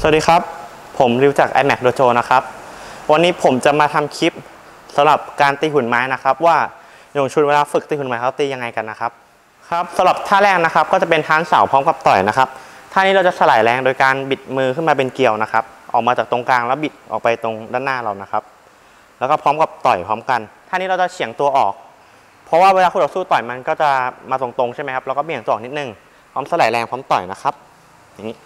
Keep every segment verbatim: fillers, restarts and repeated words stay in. สวัสดีครับผมริวจาก ไอแม็ก Dojo นะครับวันนี้ผมจะมาทำคลิปสำหรับการตีหุ่นไม้นะครับว่าโยงชุดเวลาฝึกตีหุ่นไม้เขาตียังไงกันนะครับครับสำหรับท่าแรกนะครับก็จะเป็นท้านเสาพร้อมกับต่อยนะครับท่านี้เราจะสลายแรงโดยการบิดมือขึ้นมาเป็นเกลียวนะครับออกมาจากตรงกลางแล้วบิดออกไปตรงด้านหน้าเรานะครับแล้วก็พร้อมกับต่อยพร้อมกันท่านี้เราจะเฉียงตัวออกเพราะว่าเวลาคู่ต่อสู้ต่อยมันก็จะมาตรงๆใช่ไหมครับเราก็เบี่ยงตัวออกนิดนึงพร้อมสลายแรงพร้อมต่อยนะครับอย่างนี้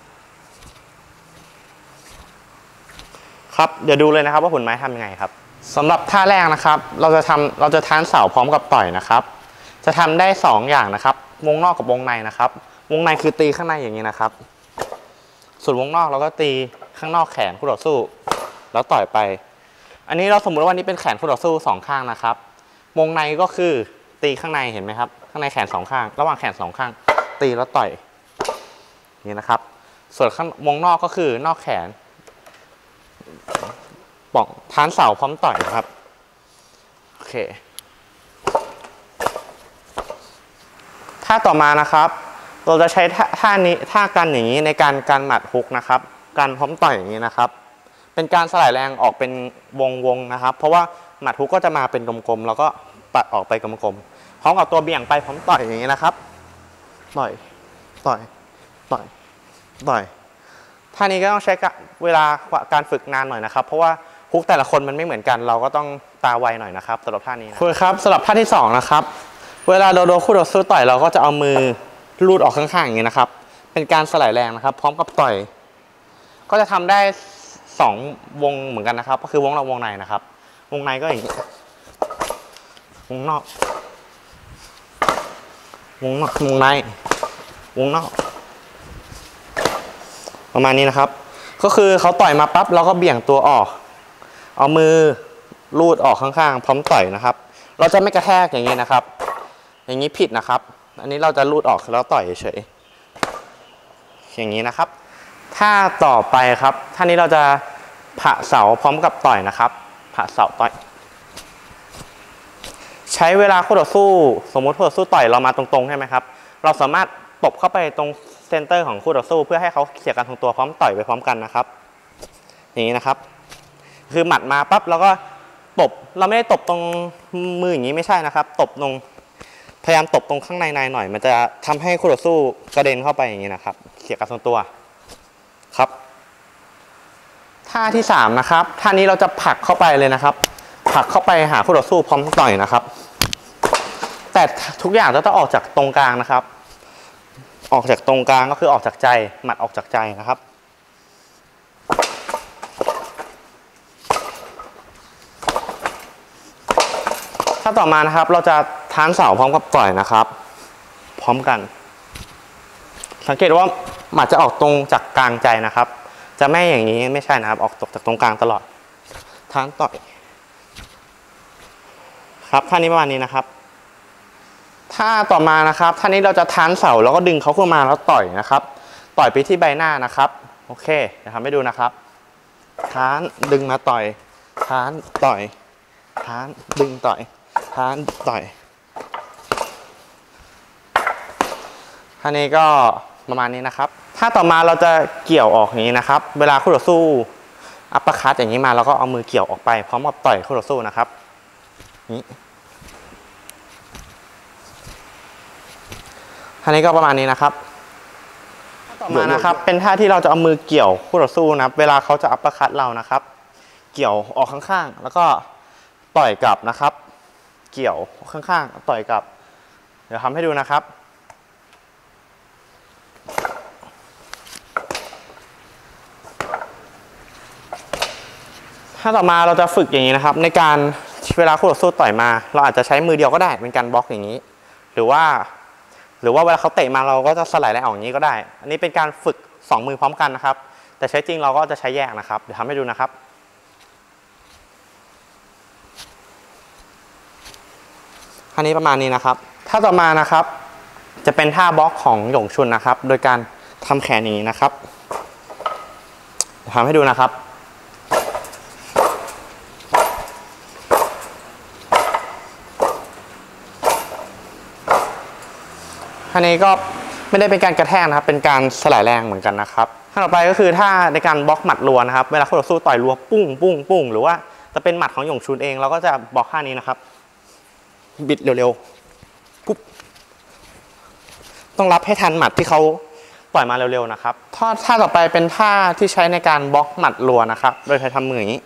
ครับเดี๋ยวดูเลยนะครับว่าหุ่นไม้ทำยังไงครับสำหรับท่าแรกนะครับเราจะทำเราจะท้านเสาพร้อมกับต่อยนะครับจะทำได้สองอย่างนะครับวงนอกกับวงในนะครับวงในคือตีข้างในอย่างนี้นะครับส่วนวงนอกเราก็ตีข้างนอกแขนคู่ต่อสู้แล้วต่อยไปอันนี้เราสมมุติว่านี้เป็นแขนคู่ต่อสู้สองข้างนะครับวงในก็คือตีข้างในเห็นไหมครับข้างในแขนสองข้างระหว่างแขนสองข้างตีแล้วต่อยนี่นะครับส่วนข้างวงนอกก็คือนอกแขนบอกท้านเสาพร้อมต่อยครับโอเคท่าต่อมานะครับเราจะใช้ท่านี้ท่ากันอย่างนี้ในการการหมัดฮุกนะครับการพร้อมต่อยอย่างนี้นะครับเป็นการสลายแรงออกเป็นวงวงนะครับเพราะว่าหมัดฮุกก็จะมาเป็นกลมๆแล้วก็ปัดออกไปกลมๆพร้อมกับตัวเบี่ยงไปพร้อมต่อยอย่างนี้นะครับต่อยต่อยต่อยต่อยท่านี้ก็ต้องใช้เวลาการฝึกนานหน่อยนะครับเพราะว่าฮุกแต่ละคนมันไม่เหมือนกันเราก็ต้องตาไวหน่อยนะครับสำหรับท่านี้นะคุณครับสำหรับท่าที่สองนะครับเวลาเราโดนคู่ต่อสู้ต่อยเราก็จะเอามือลูดออกข้างๆอย่างนี้นะครับเป็นการสลายแรงนะครับพร้อมกับต่อยก็จะทำได้สองวงเหมือนกันนะครับก็คือวงนอกวงในนะครับวงในก็อย่างนี้วงนอกวงนอกวงในวงนอกประมาณนี้นะครับก็คือเขาต่อยมาปั๊บเราก็เบี่ยงตัวออกเอามือลูดออกข้างๆพร้อมต่อยนะครับเราจะไม่กระแทกอย่างนี้นะครับอย่างนี้ผิดนะครับอันนี้เราจะลูดออกแล้วต่อยเฉยอย่างนี้นะครับท่าต่อไปครับท่านี้เราจะผะเสาพร้อมกับต่อยนะครับผะเสาต่อยใช้เวลาคู่ต่อสู้สมมติคู่ต่อสู้ต่อยเรามาตรงๆใช่ไหมครับเราสามารถตบเข้าไปตรงเซนเตอร์ของคู่ต่อสู้เพื่อให้เขาเสียการทรงตัวพร้อมต่อยไปพร้อมกันนะครับอย่างนี้นะครับคือหมัดมาปั๊บแล้วก็ตบเราไม่ได้ตบตรงมืออย่างนี้ไม่ใช่นะครับตบตรงพยายามตบตรงข้างในในหน่อยมันจะทำให้คู่ต่อสู้กระเด็นเข้าไปอย่างนี้นะครับเสียการทรงตัวครับท่าที่สามนะครับท่านี้เราจะผลักเข้าไปเลยนะครับผลักเข้าไปหาคู่ต่อสู้พร้อมต่อยนะครับแต่ทุกอย่างจะต้องออกจากตรงกลางนะครับออกจากตรงกลางก็คือออกจากใจหมัดออกจากใจนะครับถ้าต่อมานะครับเราจะท้านเสาพร้อมกับต่อยนะครับพร้อมกันสังเกตว่าหมัดจะออกตรงจากกลางใจนะครับจะไม่อย่างนี้ไม่ใช่นะครับออกตกจากตรงกลางตลอดท้านต่อยครับท่านี้ประมาณนี้นะครับท่าต่อมานะครับท่านี้เราจะท้านเสาแล้วก็ดึงเขาขึ้นมาแล้วต่อยนะครับต่อยไปที่ใบหน้านะครับโอเคเดี๋ยวทำให้ดูนะครับท้านดึงมาต่อยท้านต่อยท้านดึงต่อยท้านต่อยท่านี้ก็ประมาณนี้นะครับถ้าต่อมาเราจะเกี่ยวออกอย่างนี้นะครับเวลาคู่ต่อสู้อัปเปอร์คัตอย่างนี้มาเราก็เอามือเกี่ยวออกไปพร้อมกับต่อยคู่ต่อสู้นะครับนี่ท่านี้ก็ประมาณนี้นะครับต่อมานะครับเป็นท่าที่เราจะเอามือเกี่ยวคู่ต่อสู้นะเวลาเขาจะอัปเปอร์คัตเรานะครับเกี่ยวออกข้างๆแล้วก็ต่อยกลับนะครับเกี่ยวข้างๆต่อยกลับเดี๋ยวทำให้ดูนะครับถ้าต่อมาเราจะฝึกอย่างนี้นะครับในการเวลาคู่ต่อสู้ต่อยมาเราอาจจะใช้มือเดียวก็ได้เป็นการบล็อกอย่างนี้หรือว่าหรือว่าเวลาเขาเตะมาเราก็จะสลายแรงออกอย่างนี้ก็ได้อันนี้เป็นการฝึกสองมือพร้อมกันนะครับแต่ใช้จริงเราก็จะใช้แยกนะครับเดี๋ยวทำให้ดูนะครับอันนี้ประมาณนี้นะครับถ้าต่อมานะครับจะเป็นท่าบล็อกของหยงชุนนะครับโดยการทำแขนอย่างนี้นะครับทำให้ดูนะครับท่านี้ก็ ไม่ได้เป็นการกระแทกนะครับเป็นการสลายแรงเหมือนกันนะครับขั้นต่อไปก็คือถ้าในการบล็อกหมัดรัวนะครับเวลาคู่ต่อสู้ต่อยรัวปุ้งปุ้งปุ้งหรือว่าจะเป็นหมัดของหยงชุนเองเราก็จะบล็อกท่านี้นะครับบิดเร็วๆปุ๊บต้องรับให้ทันหมัดที่เขาปล่อยมาเร็วๆนะครับท่าต่อไปเป็นท่าที่ใช้ในการบล็อกหมัดรัวนะครับโดยใช้ทำมืออย่างนี้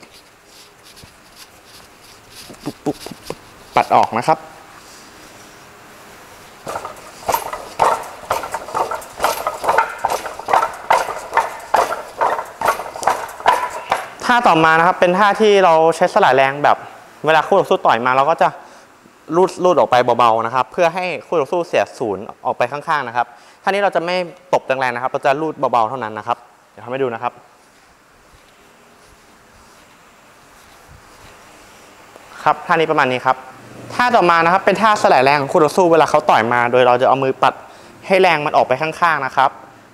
ปัดออกนะครับท่าต่อมานะครับเป็นท่าที่เราใช้สลายแรงแบบเวลาคู่ต่อสู้ต่อยมาเราก็จะรูดรูดออกไปเบาๆนะครับเพื่อให้คู่ต่อสู้เสียศูนย์ออกไปข้างๆนะครับท่านี้เราจะไม่ตบแรงๆนะครับเราจะรูดเบาๆเท่านั้นนะครับเดี๋ยวทำให้ดูนะครับครับท่านี้ประมาณนี้ครับท่าต่อมานะครับเป็นท่าสลายแรงของคู่ต่อสู้เวลาเขาต่อยมาโดยเราจะเอามือปัดให้แรงมันออกไปข้างๆนะครับ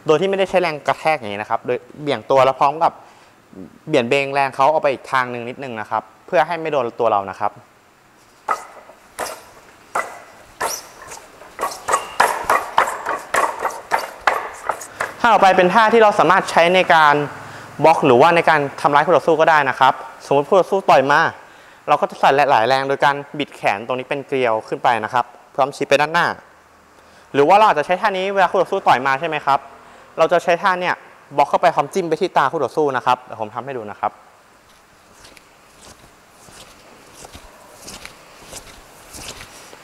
โดยที่ไม่ได้ใช้แรงกระแทกอย่างนี้นะครับโดยเบี่ยงตัวแล้วพร้อมกับเบี่ยงเบงแรงเขาเอาไปอีกทางหนึ่งนิดนึงนะครับเพื่อให้ไม่โดนตัวเรานะครับท่าต่อไปเป็นท่าที่เราสามารถใช้ในการบล็อกหรือว่าในการทำร้ายคู่ต่อสู้ก็ได้นะครับสมมติคู่ต่อสู้ต่อยมาเราก็จะใส่หลายแรงโดยการบิดแขนตรงนี้เป็นเกลียวขึ้นไปนะครับพร้อมชี้ไปด้านหน้าหรือว่าเราอาจจะใช้ท่านี้เวลาคู่ต่อสู้ต่อยมาใช่ไหมครับเราจะใช้ท่าเนี่ยบล็อกเข้าไปพร้อมจิ้มไปที่ตาคู่ต่อสู้นะครับเดี๋ยวผมทำให้ดูนะครับ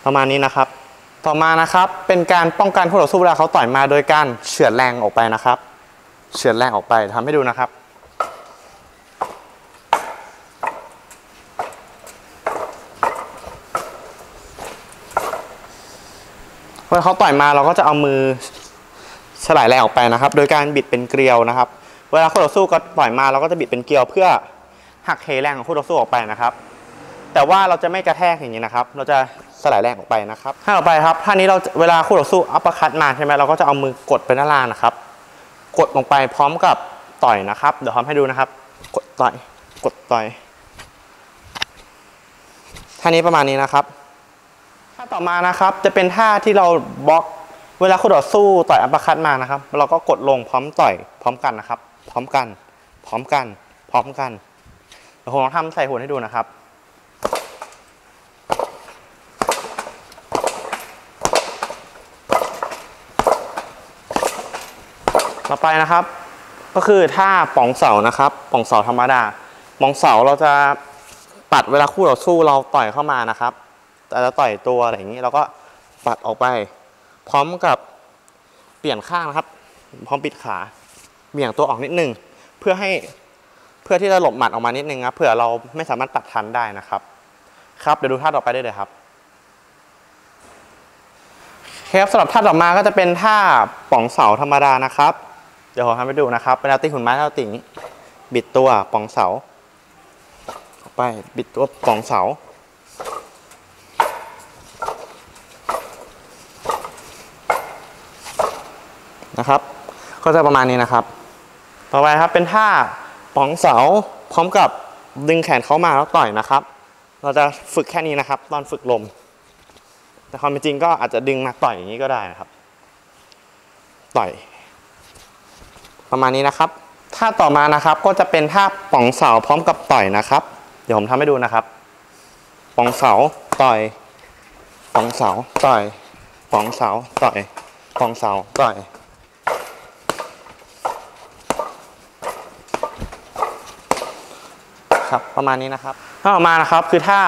ประมาณนี้นะครับต่อมานะครับเป็นการป้องกันคู่ต่อสู้เวลาเขาต่อยมาโดยการเฉือนแรงออกไปนะครับเฉือนแรงออกไปทำให้ดูนะครับเวลาเขาต่อยมาเราก็จะเอามือสลายแรงออกไปนะครับโดยการบิดเป็นเกลียวนะครับเวลาคู่ต่อสู้ก็ต่อยมาเราก็จะบิดเป็นเกลียวเพื่อหักเหแรงของคู่ต่อสู้ออกไปนะครับแต่ว่าเราจะไม่กระแทกอย่างนี้นะครับเราจะสลายแรงออกไปนะครับท่าต่อไปครับท่านี้เราเวลาคู่ต่อสู้อัปเปอร์คัตมาใช่ไหมเราก็จะเอามือกดไปด้านล่างนะครับกดลงไปพร้อมกับต่อยนะครับเดี๋ยวทำให้ดูนะครับกดต่อยกดต่อยท่านี้ประมาณนี้นะครับท่าต่อมานะครับจะเป็นท่าที่เราบล็อกเวลาคู่ต่อสู้ต่อยอัปเปอร์คัตมานะครับเราก็กดลงพร้อมต่อยพร้อมกันนะครับพร้อมกันพร้อมกันพร้อมกันเดี๋ยวผมลองทำใส่หุ่นให้ดูนะครับต่อไปนะครับก็คือท่าป่องเสานะครับป่องเสาธรรมดาป่องเสาเราจะปัดเวลาคู่ต่อสู้เราต่อยเข้ามานะครับแต่เราต่อยตัวอะไรอย่างนี้เราก็ปัดออกไปพร้อมกับเปลี่ยนข้างนะครับพร้อมปิดขาเบี่ยงตัวออกนิดนึงเพื่อให้เพื่อที่จะหลบหมัดออกมานิดนึงนะเผื่อเราไม่สามารถปัดทันได้นะครับครับเดี๋ยวดูท่าต่อไปได้เลยครับครับสำหรับท่าต่อมาก็จะเป็นท่าป่องเสาธรรมดานะครับเดี๋ยวผมทำให้ดูนะครับเวลาตีหุ่นไม้เราติ่งบิดตัวป่องเสาออกไปบิดตัวป่องเสานะครับก็จะประมาณนี้นะครับต่อไปครับเป็นท่าป่องเสาพร้อมกับดึงแขนเขามาแล้วต่อยนะครับเราจะฝึกแค่นี้นะครับตอนฝึกลมแต่ความเป็นจริงก็อาจจะดึงมาต่อยอย่างนี้ก็ได้นะครับต่อยประมาณนี้นะครับท่าต่อมานะครับก็จะเป็นท่าป่องเสาพร้อมกับต่อยนะครับเดี๋ยวผมทำให้ดูนะครับป่องเสาต่อยป่องเสาต่อยป่องเสาต่อยป่องเสาต่อยครับประมาณนี้นะครับท่าต่อมานะครับคือท่า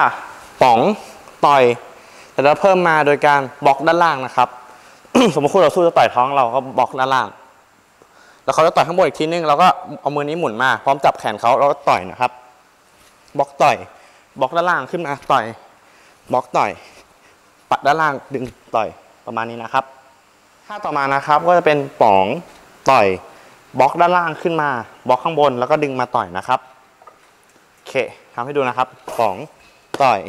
ป่องต่อยแต่เราเพิ่มมาโดยการบล็อกด้านล่างนะครับ สมมติคู่ต่อสู้จะต่อยท้องเราก็บล็อกด้านล่างแล้วเขาจะต่อยข้างบนอีกทีนึงเราก็เอามือนี้หมุนมาพร้อมจับแขนเขาเราก็ต่อยนะครับบล็อกต่อยบล็อกด้านล่างขึ้นมาต่อยบล็อกต่อยปัดด้านล่างดึงต่อยประมาณนี้นะครับท่าต่อมานะครับก็จะเป็นป่องต่อยบล็อกด้านล่างขึ้นมาบล็อกข้างบนแล้วก็ดึงมาต่อยนะครับโอเคทำให้ดูนะครับป่องต่อย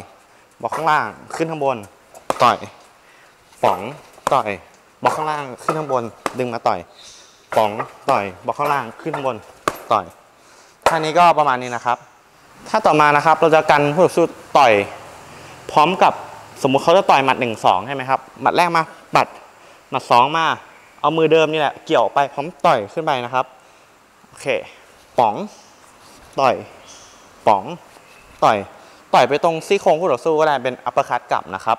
บล็อกข้างล่างขึ้นข้างบนต่อยป่องต่อยบล็อกข้างล่างขึ้นข้างบนดึงมาต่อยป่องต่อยบล็อกข้างล่างขึ้นข้างบนต่อยท่านี้ก็ประมาณนี้นะครับถ้าต่อมานะครับเราจะกันคู่ต่อสู้ต่อยพร้อมกับสมมุติเขาจะต่อยหมัดหนึ่ง สองใช่ไหมครับหมัดแรกมาปัดหมัดสองมา เอามือเดิมนี่แหละเกี่ยวไปพร้อมต่อยขึ้นไปนะครับโอเคป๋องต่อยป๋องต่อยต่อยไปตรงซี่โครงคู่ต่อสู้ก็ได้เป็นอัปเปอร์คัตกลับนะครับ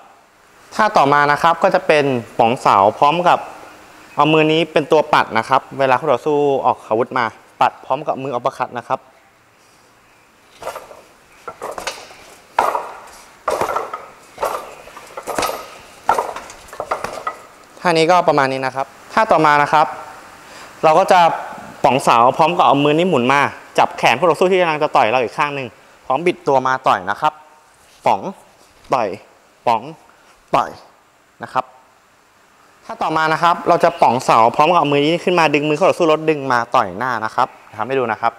ท่าต่อมานะครับก็จะเป็นป๋องเสาพร้อมกับเอามือนี้เป็นตัวปัดนะครับเวลาคู่ต่อสู้ออกอาวุธมาปัดพร้อมกับมืออัปเปอร์คัตนะครับท่านี้ก็ประมาณนี้นะครับท่าต่อมานะครับเราก็จะป๋องเสาพร้อมกับเอามือนี้หมุนมาจับแขนคู่ต่อสู้ที่กำลังจะต่อยเราอีกข้างหนึ่งพร้อมบิดตัวมาต่อยนะครับป๋องต่อยป๋องต่อยนะครับถ้าต่อมานะครับเราจะป๋องเสาพร้อมกับเอามือนี้ขึ้นมาดึงมือคู่ต่อสู้ลดดึงมาต่อยหน้านะครับทำให้ดูนะครับ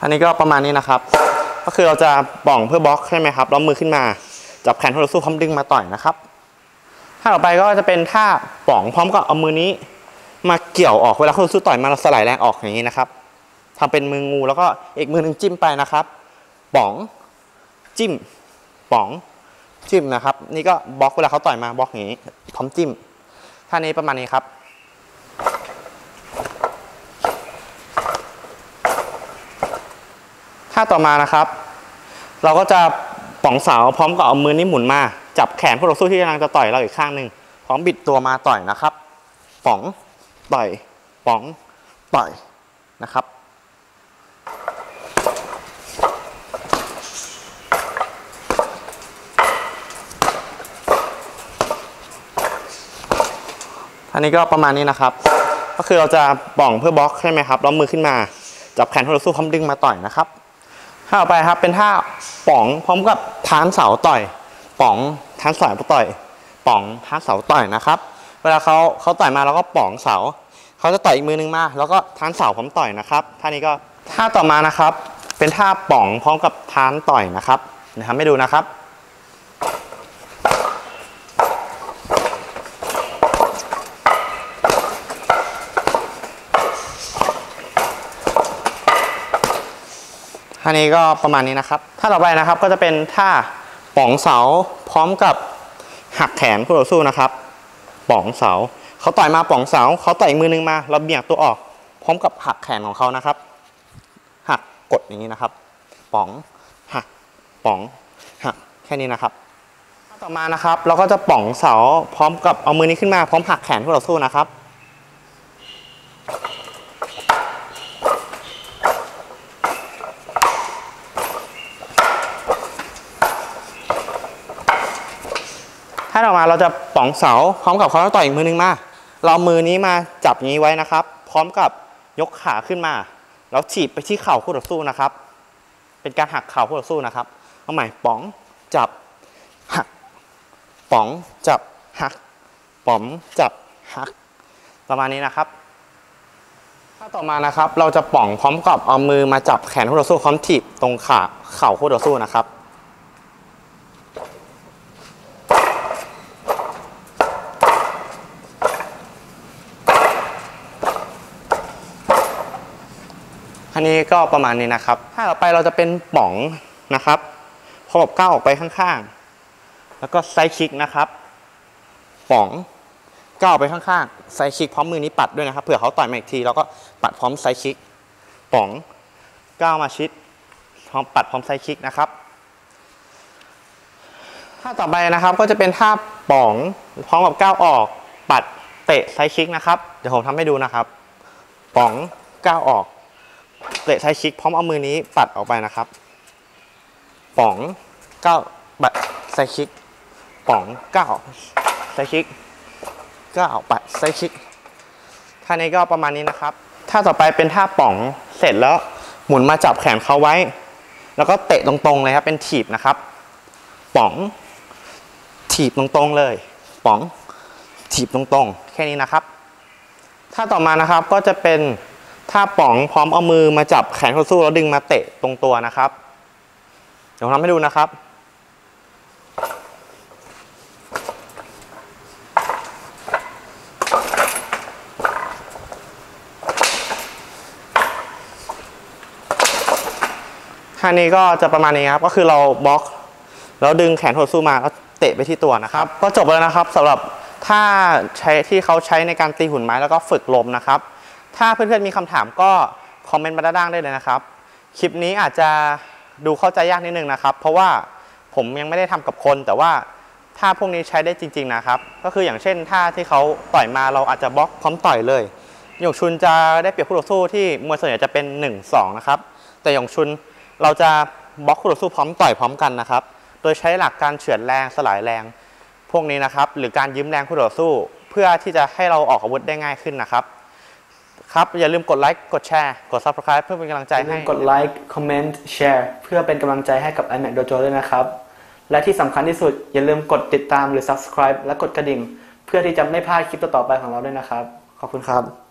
อันนี้ก็ประมาณนี้นะครับก็คือเราจะป่องเพื่อบล็อกใช่ไหมครับแล้วมือขึ้นมาจับแขนคู่ต่อสู้พร้อมดึงมาต่อยนะครับท่าต่อไปก็จะเป็นท่าป่องพร้อมกับเอามือนี้มาเกี่ยวออกเวลาคู่ต่อสู้ต่อยมาสลายแรงออกอย่างนี้นะครับทำเป็นมืองูแล้วก็อีกมือหนึ่งจิ้มไปนะครับป่องจิ้มป่องจิ้มนะครับนี่ก็บล็อกเวลาเขาต่อยมาบล็อกอย่างนี้พร้อมจิ้มท่านี้ประมาณนี้ครับท่าต่อมานะครับเราก็จะป๋องเสาพร้อมกับเอามือนี้หมุนมาจับแขนคู่ต่อสู้ที่กำลังจะต่อยเราอีกข้างหนึ่งพร้อมบิดตัวมาต่อยนะครับป๋องต่อยป๋องต่อยนะครับท่านี้ก็ประมาณนี้นะครับก็คือเราจะป๋องเพื่อบล็อกใช่ไหมครับแล้วมือขึ้นมาจับแขนคู่ต่อสู้พร้อมดึงมาต่อยนะครับท่าต่อไปครับเป็นท่าป๋องพร้อมกับฐานเสาต่อยป๋องฐานเสาต่อยป๋องฐานเสาต่อยนะครับเวลาเขาเขาต่อยมาเราก็ป๋องเสาเขาจะต่อยอีกมือนึงมาแล้วก็ฐานเสาพร้อมต่อยนะครับท่านี้ก็ท่าต่อมานะครับเป็นท่าป๋องพร้อมกับฐานต่อยนะครับนะครับให้ดูนะครับอันนี้ก็ประมาณนี้นะครับท่าต่อไปนะครับก็จะเป็นท่าป๋องเสาพร้อมกับหักแขนคู่ต่อสู้นะครับป๋องเสาเขาต่อยมาป๋องเสาเขาต่อยมือนึงมาเราเบี่ยงตัวออกพร้อมกับหักแขนของเขานะครับหักกดอย่างนี้นะครับป๋องหักป๋องหักแค่นี้นะครับท่าต่อมานะครับเราก็จะป๋องเสาพร้อมกับเอามือนี้ขึ้นมาพร้อมหักแขนคู่ต่อสู้นะครับถ้าออกมาเราจะป๋องเสาพร้อมกับเขาต่อยอีกมือนึงมาเรามือนี้มาจับอย่างนี้ไว้นะครับพร้อมกับยกขาขึ้นมาแล้วฉีบไปที่เข่าคู่ต่อสู้นะครับเป็นการหักเข่าคู่ต่อสู้นะครับเอาใหม่ป๋องจับหักป๋องจับหักป๋องจับหักประมาณนี้นะครับถ้าต่อมานะครับเราจะป๋องพร้อมกับเอามือมาจับแขนคู่ต่อสู้พร้อมถีบตรงขาเข่าคู่ต่อสู้นะครับอันนี้ก็ประมาณนี้นะครับถ้าต่อไปเราจะเป็นป๋องนะครับพร้อมกับก้าวออกไปข้างๆแล้วก็ไซด์คิกนะครับป๋องก้าวไปข้างๆไซด์คิกพร้อมมือนี้ปัดด้วยนะครับเผื่อเขาต่อยมาอีกทีเราก็ปัดพร้อมไซด์คิกป๋องก้าวมาชิดพร้อมปัดพร้อมไซด์คิกนะครับถ้าต่อไปนะครับก็จะเป็นท่าป๋องพร้อมกับก้าวออกปัดเตะไซด์คิกนะครับเดี๋ยวผมทำให้ดูนะครับป๋องก้าวออกเตะไซด์คิกพร้อมเอามือนี้ปัดออกไปนะครับป๋องก้าวปัดไซด์คิกป๋องก้าวไซด์คิกก้าวปัดไซด์คิกท่านี้ก็ประมาณนี้นะครับท่าต่อไปเป็นท่าป๋องเสร็จแล้วหมุนมาจับแขนเขาไว้แล้วก็เตะตรงๆเลยครับเป็นถีบนะครับป๋องถีบตรงๆเลยป๋องถีบตรงๆแค่นี้นะครับท่าต่อมานะครับก็จะเป็นท่าป๋องพร้อมเอามือมาจับแขนคู่ต่อสู้แล้วดึงมาเตะตรงตัวนะครับเดี๋ยวทำให้ดูนะครับ ท่านี้ก็จะประมาณนี้ครับก็คือเราบล็อกแล้วดึงแขนหดสู้มาแล้วเตะไปที่ตัวนะครับก็จบแล้วนะครับสำหรับท่าใช้ที่เขาใช้ในการตีหุ่นไม้แล้วก็ฝึกลมนะครับถ้าเพื่อนๆมีคำถามก็คอมเมนต์มาด้านล่างได้เลยนะครับคลิปนี้อาจจะดูเข้าใจยากนิดนึงนะครับเพราะว่าผมยังไม่ได้ทำกับคนแต่ว่าท่าพวกนี้ใช้ได้จริงๆนะครับก็คืออย่างเช่นท่าที่เขาต่อยมาเราอาจจะบล็อกพร้อมต่อยเลยหยงชุนจะได้เปรียบคู่ต่อสู้ที่มวยส่วนใหญ่จะเป็น หนึ่ง สอง นะครับแต่หยงชุนเราจะบล็อกคู่ต่อสู้พร้อมต่อยพร้อมกันนะครับโดยใช้หลักการเฉือนแรงสลายแรงพวกนี้นะครับหรือการยืมแรงคู่ต่อสู้เพื่อที่จะให้เราออกอาวุธได้ง่ายขึ้นนะครับครับอย่าลืมกดไลค์กดแชร์กด ซับสไครบ์ เพื่อเป็นกำลังใจให้กดไลค์คอมเมนต์แชร์เพื่อเป็นกำลังใจให้กับ ไอแมค Dojo ด้วยนะครับและที่สำคัญที่สุดอย่าลืมกดติดตามหรือ ซับสไครบ์ และกดกระดิ่งเพื่อที่จะไม่พลาดคลิปต่อๆไปของเราด้วยนะครับขอบคุณครับ